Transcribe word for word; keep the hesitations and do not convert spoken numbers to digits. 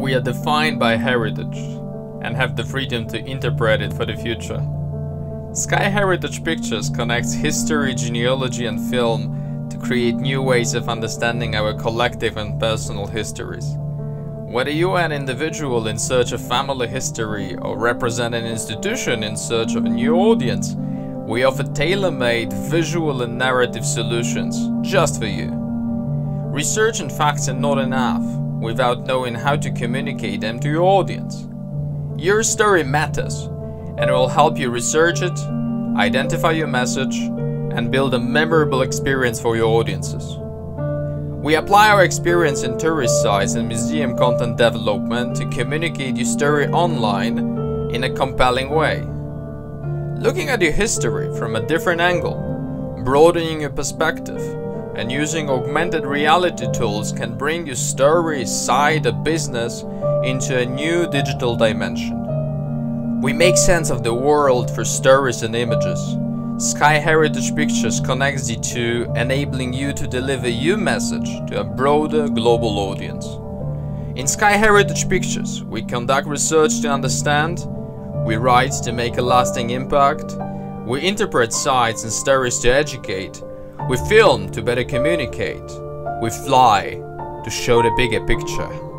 We are defined by heritage and have the freedom to interpret it for the future. Sky Heritage Pictures connects history, genealogy and film to create new ways of understanding our collective and personal histories. Whether you are an individual in search of family history or represent an institution in search of a new audience, we offer tailor-made visual and narrative solutions just for you. Research and facts are not enough without knowing how to communicate them to your audience. Your story matters, and it will help you research it, identify your message, and build a memorable experience for your audiences. We apply our experience in tourist sites and museum content development to communicate your story online in a compelling way. Looking at your history from a different angle, broadening your perspective, and using augmented reality tools can bring your story, site, or business into a new digital dimension. We make sense of the world through stories and images. Sky Heritage Pictures connects the two, enabling you to deliver your message to a broader global audience. In Sky Heritage Pictures, we conduct research to understand, we write to make a lasting impact, we interpret sites and stories to educate, we film to better communicate, we fly to show the bigger picture.